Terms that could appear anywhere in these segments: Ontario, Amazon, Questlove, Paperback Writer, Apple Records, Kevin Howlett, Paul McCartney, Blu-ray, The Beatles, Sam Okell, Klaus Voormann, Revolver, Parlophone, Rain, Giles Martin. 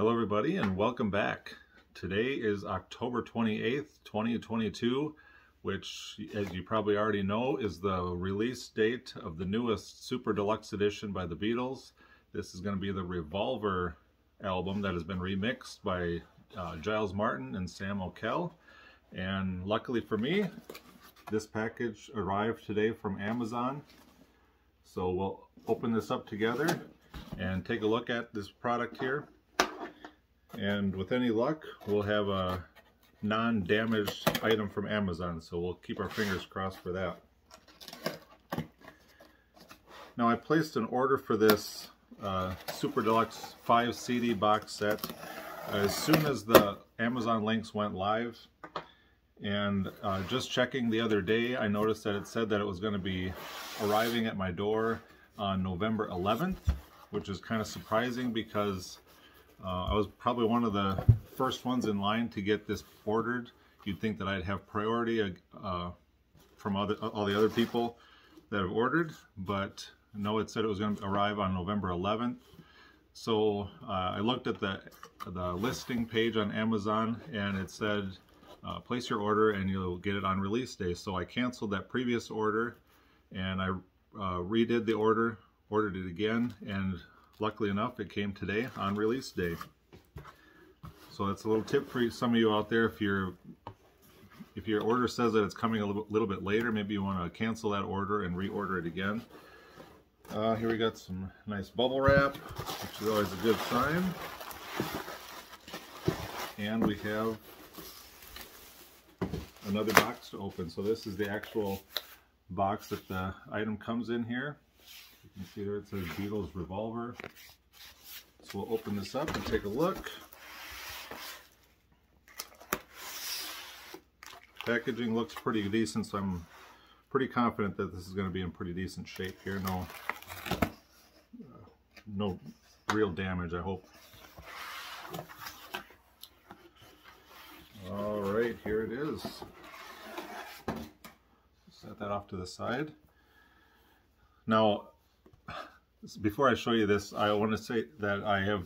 Hello everybody and welcome back. Today is October 28th, 2022, which as you probably already know is the release date of the newest Super Deluxe Edition by the Beatles. This is going to be the Revolver album that has been remixed by Giles Martin and Sam Okell. And luckily for me, this package arrived today from Amazon. So we'll open this up together and take a look at this product here. And with any luck, we'll have a non-damaged item from Amazon, so we'll keep our fingers crossed for that. Now, I placed an order for this Super Deluxe 5 CD box set as soon as the Amazon links went live. And just checking the other day, I noticed that it said that it was going to be arriving at my door on November 11th, which is kind of surprising because I was probably one of the first ones in line to get this ordered. You'd think that I'd have priority from all the other people that have ordered, but no, it said it was going to arrive on November 11th. So I looked at the listing page on Amazon, and it said, place your order and you'll get it on release day. So I canceled that previous order, and I redid the order, ordered it again, and luckily enough, it came today on release day. So that's a little tip for some of you out there. If your order says that it's coming a little bit later, maybe you want to cancel that order and reorder it again. Here we got some nice bubble wrap, which is always a good sign. And we have another box to open. So this is the actual box that the item comes in here. You can see there it says Beatles Revolver. So we'll open this up and take a look. Packaging looks pretty decent, so I'm pretty confident that this is going to be in pretty decent shape here. No real damage, I hope. All right, here it is. Set that off to the side. Now, before I show you this, I want to say that I have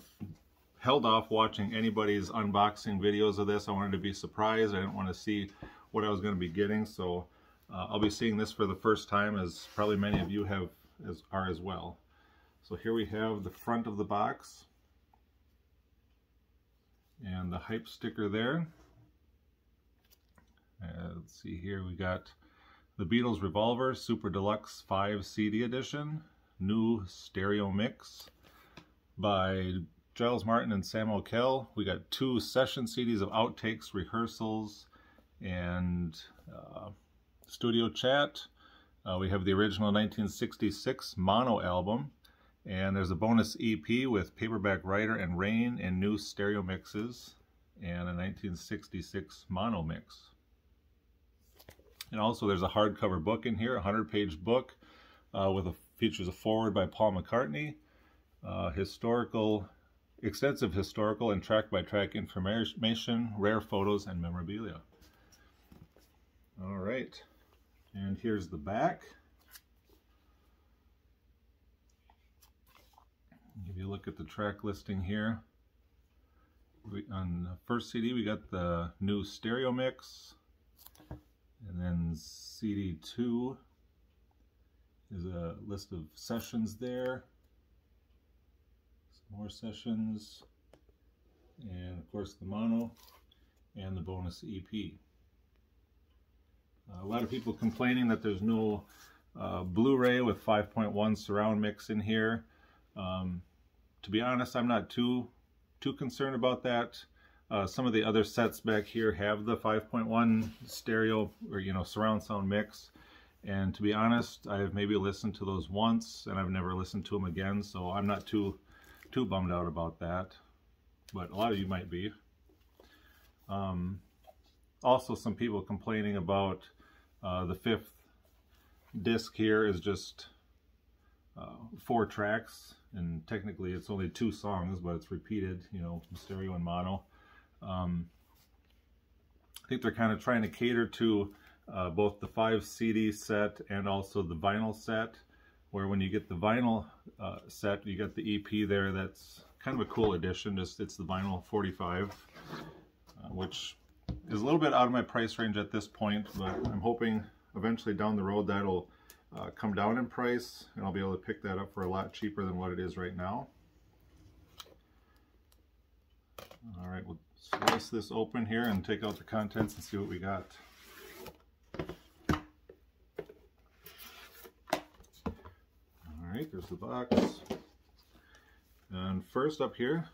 held off watching anybody's unboxing videos of this. I wanted to be surprised. I didn't want to see what I was going to be getting, so I'll be seeing this for the first time, as probably many of you are as well. So here we have the front of the box, and the hype sticker there. Let's see here, we got The Beatles Revolver Super Deluxe 5 CD Edition, new stereo mix by Giles Martin and Sam Okell. We got two session CDs of outtakes, rehearsals, and studio chat. We have the original 1966 mono album, and there's a bonus EP with Paperback Writer and Rain and new stereo mixes, and a 1966 mono mix. And also there's a hardcover book in here, a 100-page book with features a foreword by Paul McCartney, extensive historical and track-by-track information, rare photos, and memorabilia. All right, and here's the back. I'll give you a look at the track listing here. On the first CD, we got the new stereo mix. And then CD2 is a list of sessions there, some more sessions, and of course the mono and the bonus EP. A lot of people complaining that there's no Blu-ray with 5.1 surround mix in here. To be honest, I'm not too concerned about that. Some of the other sets back here have the 5.1 stereo or, surround sound mix. And to be honest, I've maybe listened to those once and I've never listened to them again. So I'm not too bummed out about that. But a lot of you might be. Also, some people complaining about the fifth disc here is just 4 tracks. And technically it's only 2 songs, but it's repeated, stereo and mono. I think they're kind of trying to cater to both the 5 CD set and also the vinyl set, where when you get the vinyl set, you get the EP there that's kind of a cool edition. Just it's the vinyl 45, which is a little bit out of my price range at this point, but I'm hoping eventually down the road that'll come down in price and I'll be able to pick that up for a lot cheaper than what it is right now. All right, we'll slice this open here and take out the contents and see what we got. All right, there's the box. And first up here,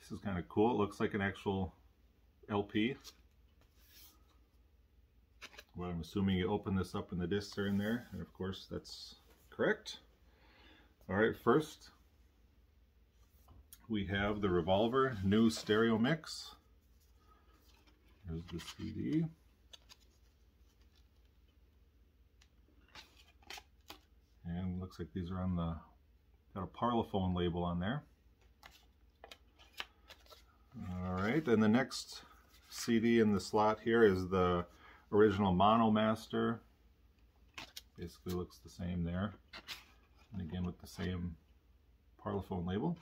this is kind of cool. It looks like an actual LP. Well, I'm assuming you open this up and the discs are in there, and of course that's correct. All right, first we have the Revolver new stereo mix. There's the CD. And looks like these are on the, got a Parlophone label on there. All right, and the next CD in the slot here is the original Mono Master. Basically looks the same there. And again with the same Parlophone label.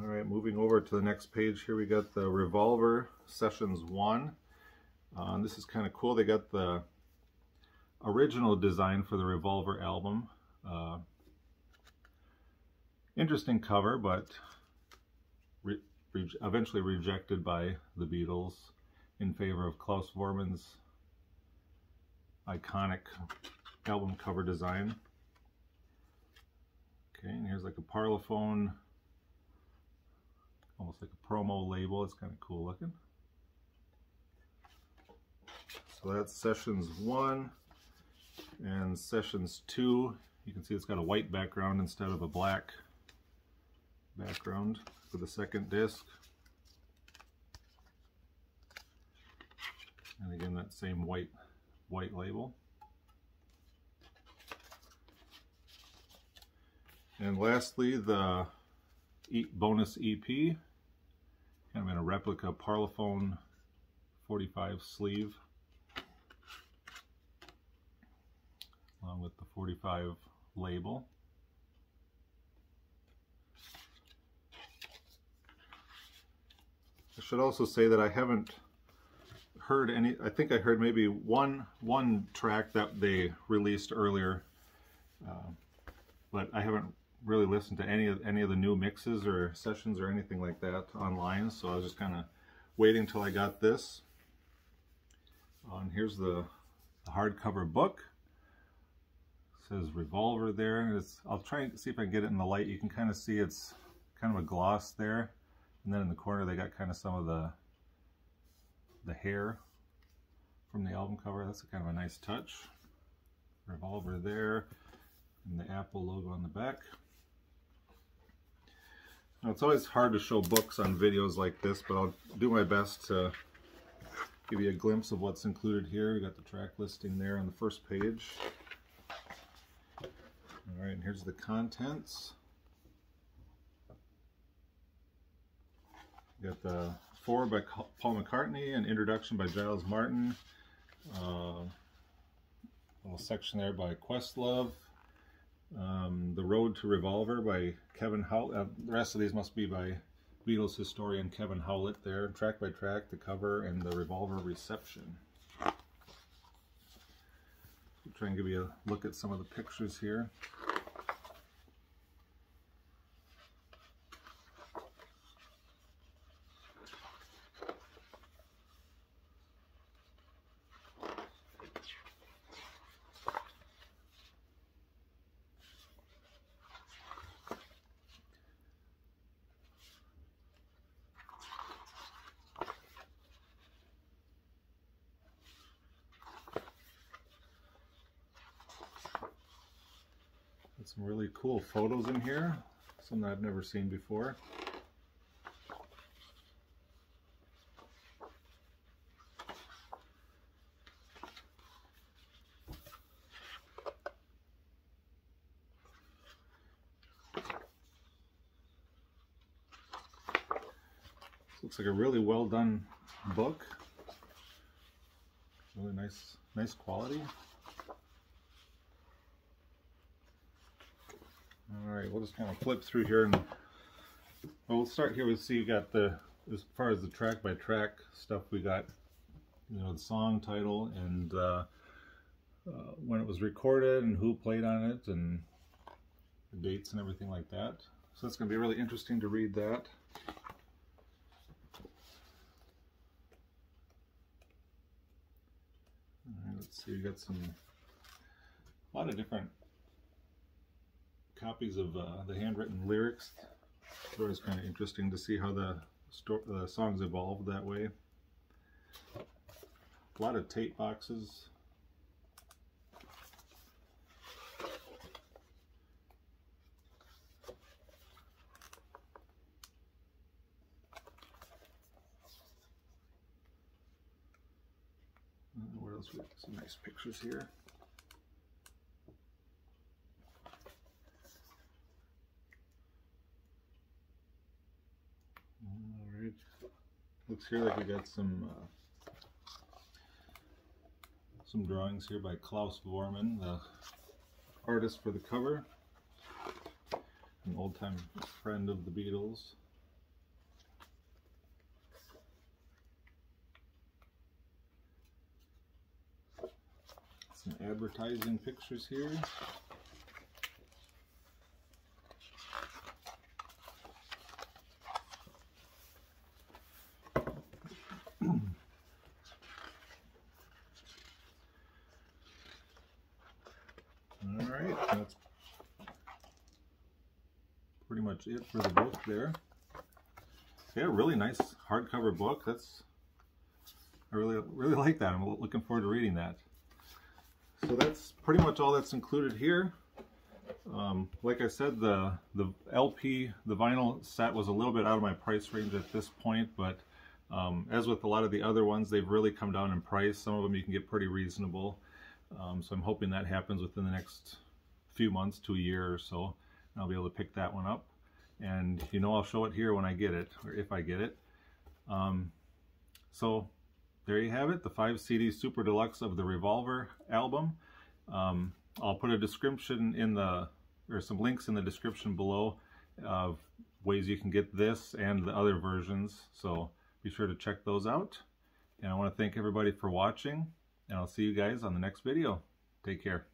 All right, moving over to the next page here, we got the Revolver Sessions 1. This is kind of cool. They got the original design for the Revolver album. Interesting cover, but eventually rejected by the Beatles in favor of Klaus Voormann's iconic album cover design. Okay, and here's like a Parlophone, almost like a promo label. It's kind of cool looking. So that's Sessions 1 and Sessions 2. You can see it's got a white background instead of a black background for the second disc. And again, that same white label. And lastly, the bonus EP, kind of in a replica Parlophone 45 sleeve, along with the 45 label. I should also say that I haven't heard any, I think I heard maybe one track that they released earlier, but I haven't really listened to any of the new mixes or sessions or anything like that online, so I was just kind of waiting till I got this. And here's the hardcover book. It says Revolver there, and it's, I'll try and see if I can get it in the light. You can kind of see it's kind of a gloss there, and then in the corner they got kind of some of the hair from the album cover. That's kind of a nice touch. Revolver there, and the Apple logo on the back. Now, it's always hard to show books on videos like this, but I'll do my best to give you a glimpse of what's included here. We got the track listing there on the first page. All right, and here's the contents. We got the Foreword by Paul McCartney, an introduction by Giles Martin, a little section there by Questlove, The Road to Revolver by Kevin Howlett. The rest of these must be by Beatles historian Kevin Howlett there. Track by track, the cover, and the Revolver reception. So I'll try and give you a look at some of the pictures here. Some really cool photos in here, some that I've never seen before. This looks like a really well done book. Really nice quality. All right, we'll just kind of flip through here, and we'll start here with, see, you got the, as far as the track by track stuff, we got, you know, the song title and when it was recorded and who played on it and the dates and everything like that. So that's going to be really interesting to read that. All right, let's see, we got a lot of different copies of the handwritten lyrics. It's always kind of interesting to see how the songs evolved that way. A lot of tape boxes. What else? We got some nice pictures here. Looks here like we got some drawings here by Klaus Voormann, the artist for the cover, an old-time friend of the Beatles. Some advertising pictures here. It for the book there. Yeah, really nice hardcover book. That's, I really like that. I'm looking forward to reading that. So that's pretty much all that's included here. Like I said, the LP, the vinyl set, was a little bit out of my price range at this point, but as with a lot of the other ones, they've really come down in price. Some of them you can get pretty reasonable. So I'm hoping that happens within the next few months to a year or so. I'll be able to pick that one up. And you know, I'll show it here when I get it, or if I get it. So there you have it, the 5 CD Super Deluxe of the Revolver album. I'll put a description in the, or some links in the description below of ways you can get this and the other versions. So be sure to check those out. And I want to thank everybody for watching, and I'll see you guys on the next video. Take care.